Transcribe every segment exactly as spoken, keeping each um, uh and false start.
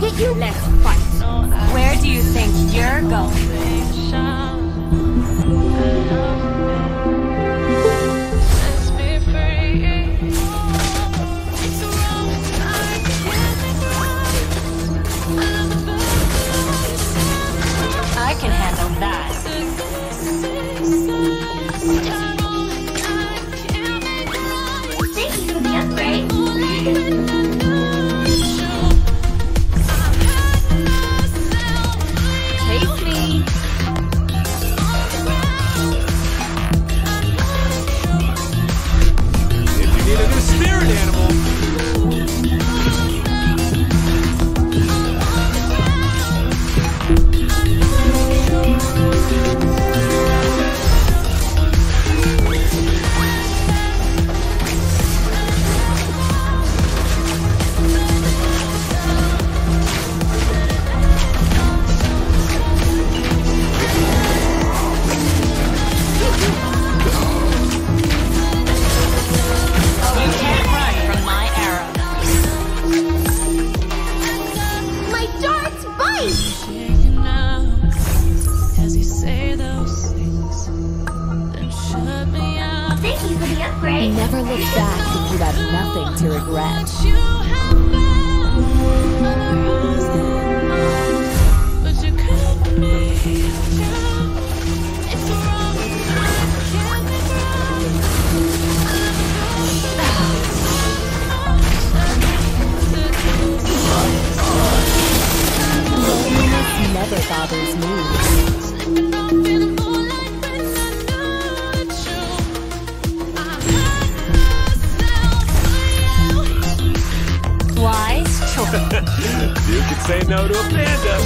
will get you. Let's fight. Where do you think you're going? I can handle that. Never look back if you have nothing to regret. But you could be too. It's wrong, I can't be wrong. Loneliness never bothers me. You can say no to a panda.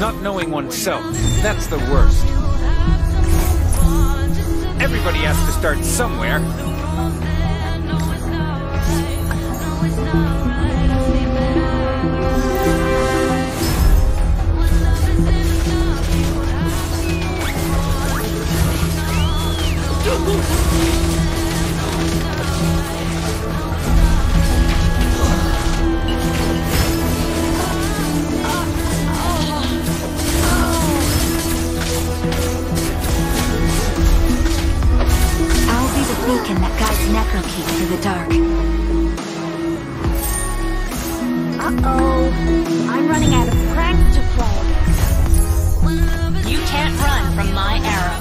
Not knowing oneself, that's the worst. Everybody has to start somewhere. I'll be the beacon that guides Necrokeep through the dark. Uh-oh, I'm running out of pranks to play. You can't run from my arrow.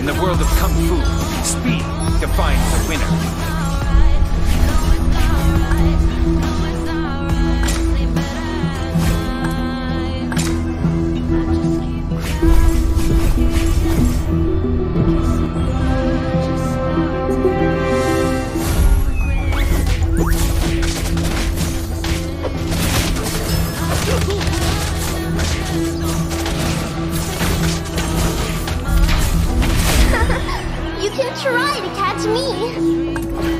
In the world of Kung Fu, speed defines the winner. You can try to catch me!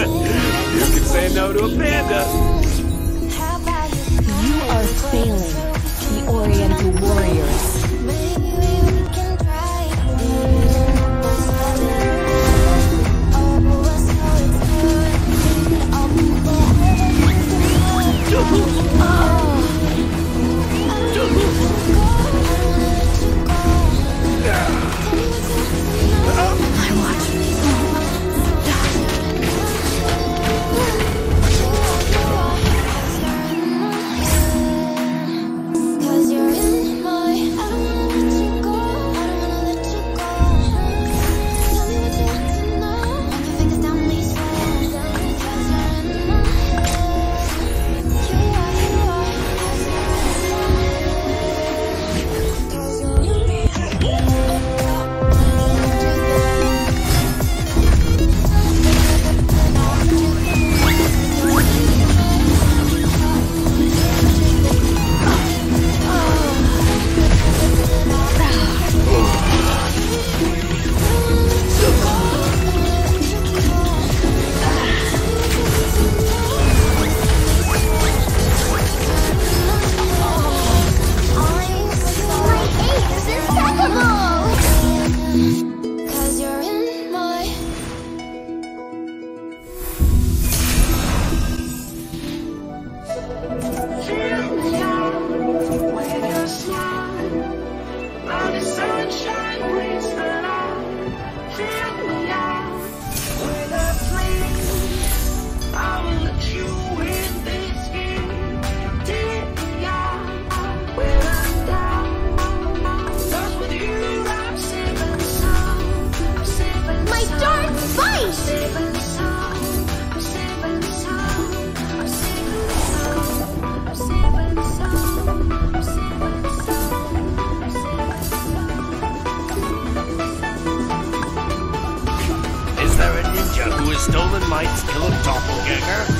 You can say no to a panda. You are failing the Oriental warriors. Stolen Might's killer doppelganger?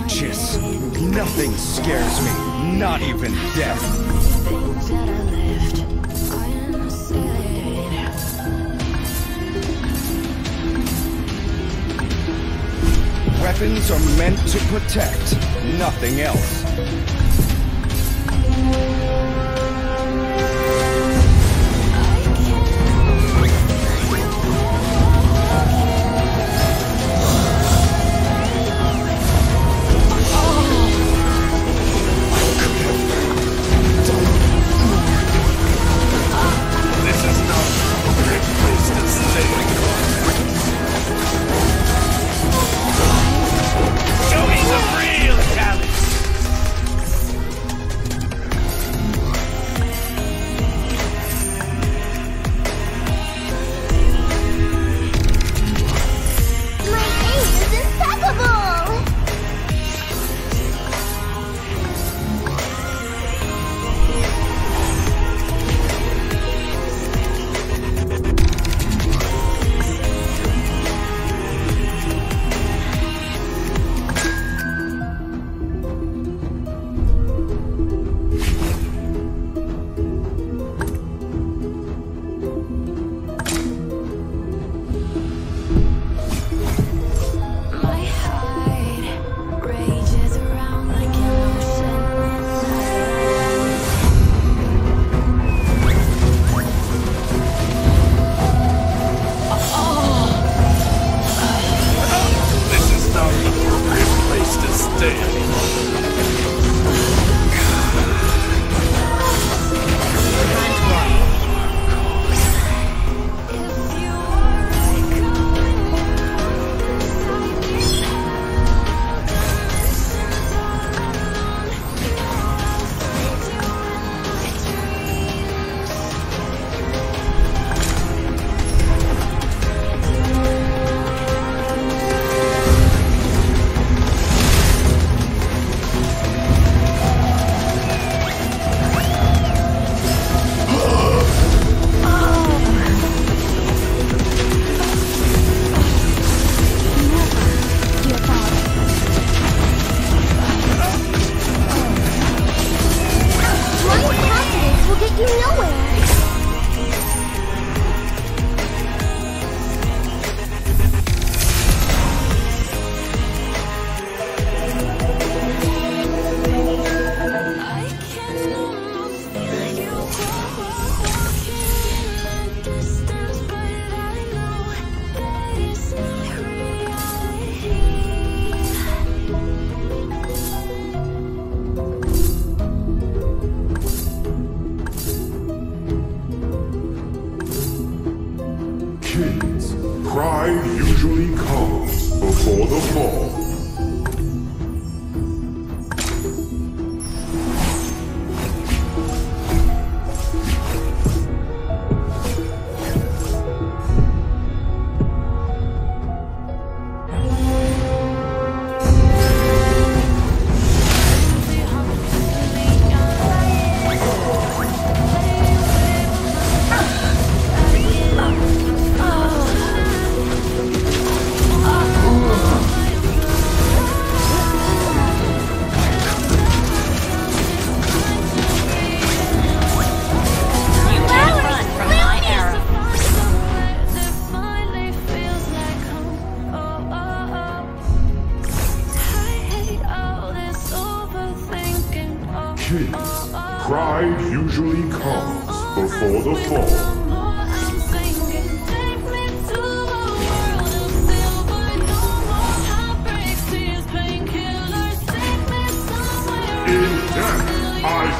righteous. Nothing scares me, not even death. Weapons are meant to protect, nothing else.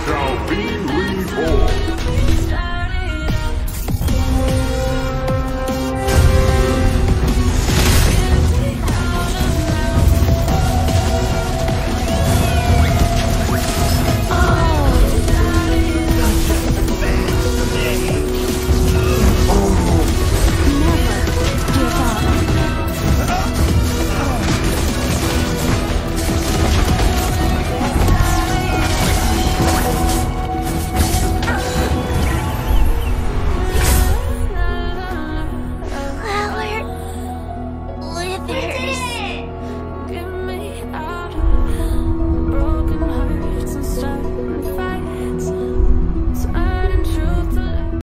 I